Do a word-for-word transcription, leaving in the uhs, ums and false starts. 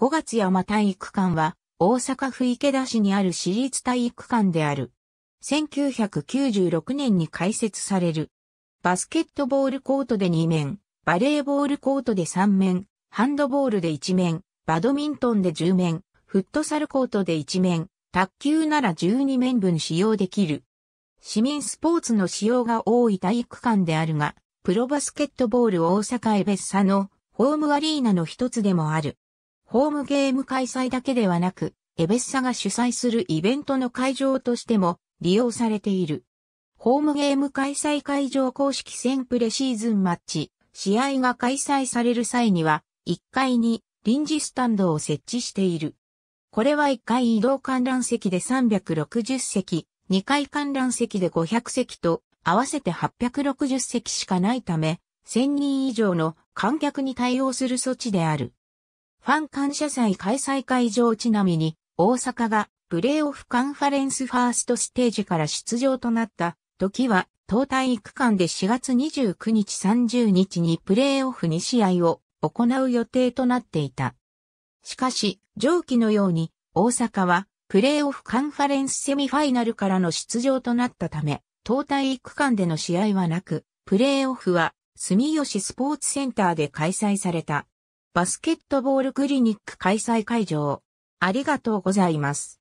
ごがつ山体育館は大阪府池田市にある市立体育館である。せんきゅうひゃくきゅうじゅうろくねんに開設される。バスケットボールコートでに面、バレーボールコートでさん面、ハンドボールでいち面、バドミントンでじゅう面、フットサルコートでいち面、卓球ならじゅうに面分使用できる。市民スポーツの使用が多い体育館であるが、プロバスケットボール大阪エベッサのホームアリーナの一つでもある。ホームゲーム開催だけではなく、エベッサが主催するイベントの会場としても、利用されている。ホームゲーム開催会場公式戦プレシーズンマッチ、試合が開催される際には、いっかいに臨時スタンドを設置している。これはいっかい移動観覧席でさんびゃくろくじゅう席、にかい観覧席でごひゃく席と、合わせてはっぴゃくろくじゅう席しかないため、せんにん以上の観客に対応する措置である。ファン感謝祭開催会場ちなみに、大阪が、プレーオフカンファレンスファーストステージから出場となった時は、当体育館でしがつにじゅうくにちさんじゅうにちにプレーオフに試合を行う予定となっていた。しかし、上記のように大阪はプレーオフカンファレンスセミファイナルからの出場となったため、当体育館での試合はなく、プレーオフは住吉スポーツセンターで開催された。バスケットボールクリニック開催会場。ありがとうございます。